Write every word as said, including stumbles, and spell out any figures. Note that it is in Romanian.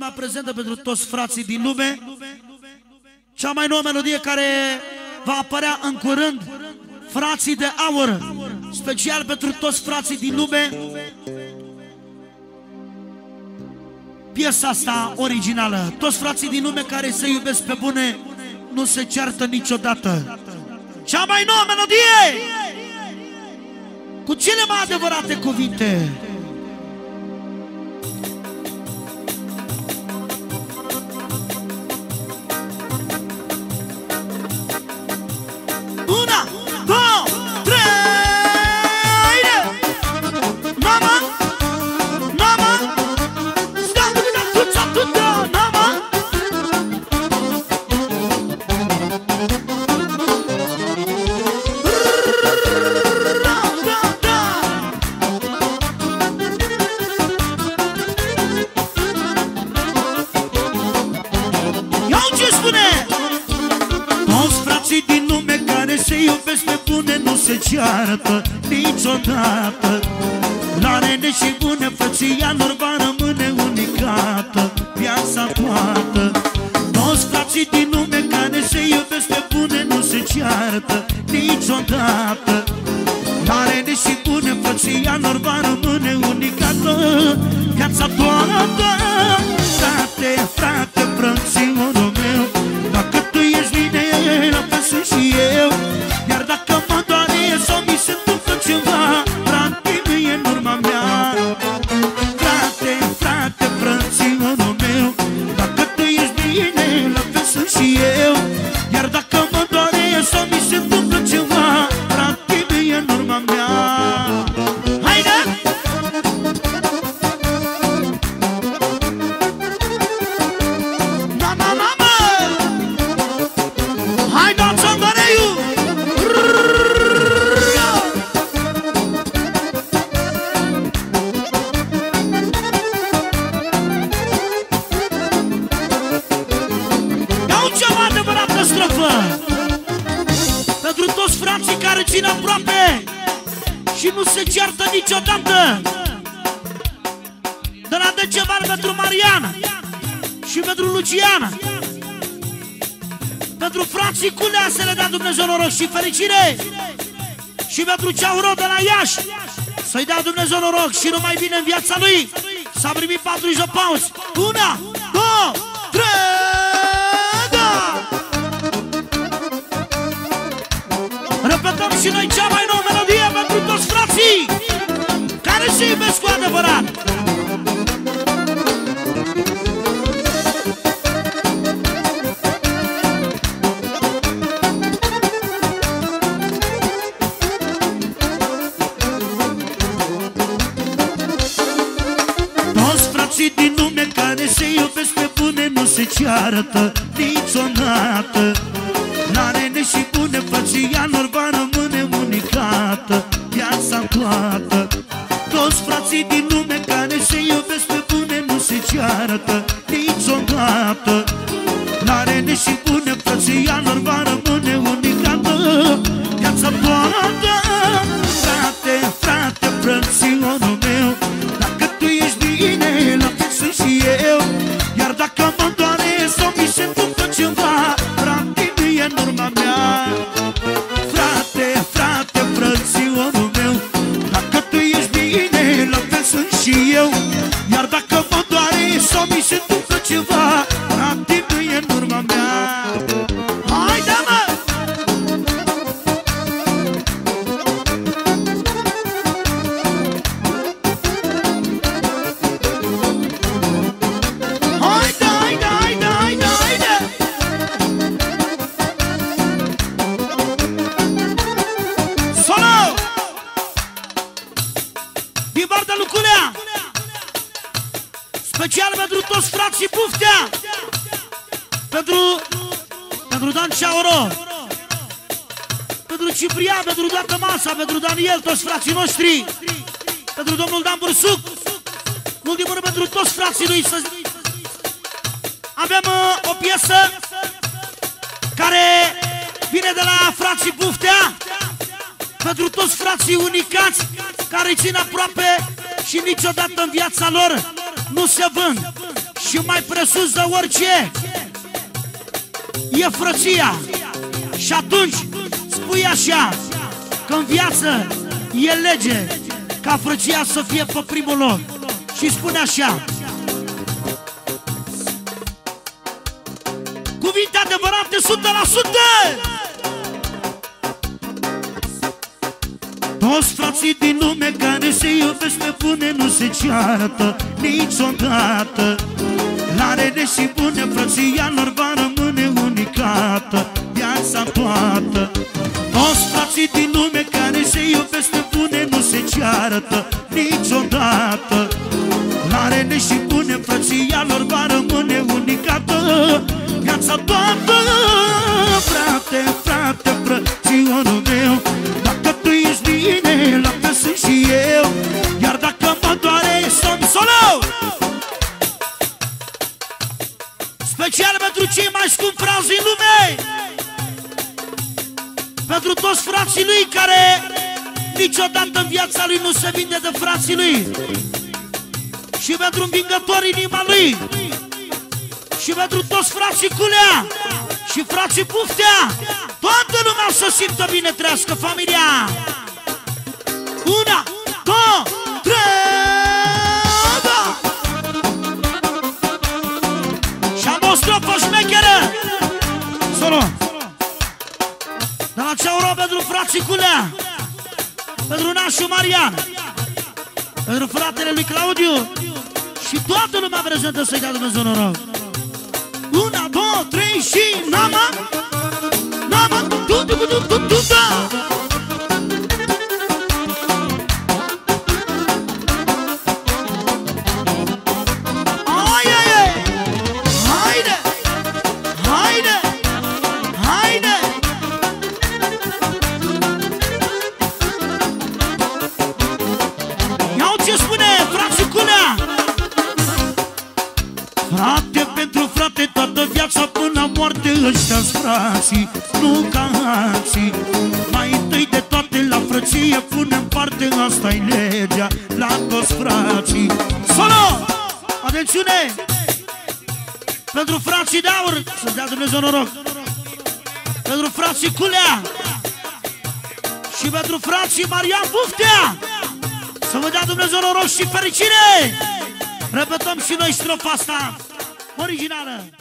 lumea prezentă, pentru toți frații din lume, cea mai nouă melodie care va apărea în curând, Frații de Aur, special pentru toți frații din lume. Piesa asta originală, toți frații din lume care se iubesc pe bune nu se ceartă niciodată. Cea mai nouă melodie, cu cele mai adevărate cuvinte. Niciodată la rene și bună, frăția lor va rămâne unicată, viața toată. Toți frații din lume care se iubesc pe bune nu se ceartă niciodată. La rene și bună, frăția lor va rămâne unicată, viața toată. Frate, frate, frățiorul meu, dacă tu ești bine, la fel sunt și eu. Iar dacă mă doare sau mi se întâmplă ceva, practic e în urma mea. Frate, frate, frățiorul meu, dacă tu ești bine, la fel sunt și eu. Iar dacă mă doare sau mi se întâmplă ceva, practic e în urma mea. Haide! Niciodată. De la Dan Ceauro pentru Marian și pentru Lucian, pentru frații Culea să le dea Dumnezeu noroc și fericire, și pentru Ceauro de la Iași să-i dea Dumnezeu noroc și numai bine în viața lui. S-a primit patruzeci de pauzi. Una, două, trei, da! Repetăm și noi cea mai nouă melodie pentru toți frații care se iubesc cu adevărat. Toți frații din lume care se iubesc pe bune nu se ceartă niciodată. La rene și bune, frăția lor va rămâne unicată, viața toată. Toți frații din lume care se iubesc pe bune nu se ceartă niciodată. La rene și bune, frăția lor va rămâne unicată, viața toată. Frate, frate, frățiorul meu, dacă tu ești bine, la fel sunt și eu. Iar dacă mă doare sau mi se întâmplă ceva, practic e în urma mea. Frate, frate, frățiorul meu, dacă tu ești bine, la fel sunt și eu. Iar dacă mă doare sau mi se întâmplă ceva, practic e în urma mea. Haide, mă! Special pentru toți frații Buftea, pentru, pentru Dan Ceauro, pentru Cipria, pentru toată masa, pentru Daniel, toți frații noștri, pentru domnul Dan Bursuc, în ultimul rând pentru toți frații lui. Să... Avem uh, o piesă care vine de la frații Buftea, pentru toți frații unicați care țin aproape și niciodată în viața lor nu se vând. și mai presus de orice e frăția. Și atunci spui așa, că în viață e lege ca frăția să fie pe primul loc. Și spune așa: cuvinte adevărate o sută la sută! Toți frații din lume care se iubesc pe bune nu se ceartă niciodată. La rele și bune frăția lor va rămâne unicată viața toată. Toți frații din lume care se iubesc pe bune nu se ceartă niciodată. La rele și bune frăția lor va rămâne unicată viața toată. Frate, frate, frăționul meu, dacă tu ești bine, la fel sunt și eu. Iar dacă mă doare, sunt solo. Special pentru cei mai scumpi frați din lume, pentru toți frații lui care niciodată în viața lui nu se vinde de frații lui, și pentru învingătorii inima lui, și pentru toți frații Culea și frații Buftea. Toată lumea să simtă bine, trească familia. Una, două, trei, da! Și-am o stropă șmecheră solo. Dan Ceauro pentru frații Culea, pentru nașul Marian, pentru fratele lui Claudiu. Și toată lumea prezentă să-i dea Dumnezeu noroc. Una, două, trei și nama. Mama, tu, tu, tu, tu, tu, da! Haide, haide, haide, haide! Iau ce spune frații Culea! Frate pentru frate, toată viața până la moarte, ăștia-s frații, nu ca alții. Mai întâi de toate la frăție punem parte, asta-i legea la toți frații. Solo! Atențiune! Pentru frații de aur, să dea Dumnezeu noroc. Pentru frații Culea și pentru frații Marian Buftea, să vă dea Dumnezeu noroc și fericire! Repetăm și noi strofa asta originală.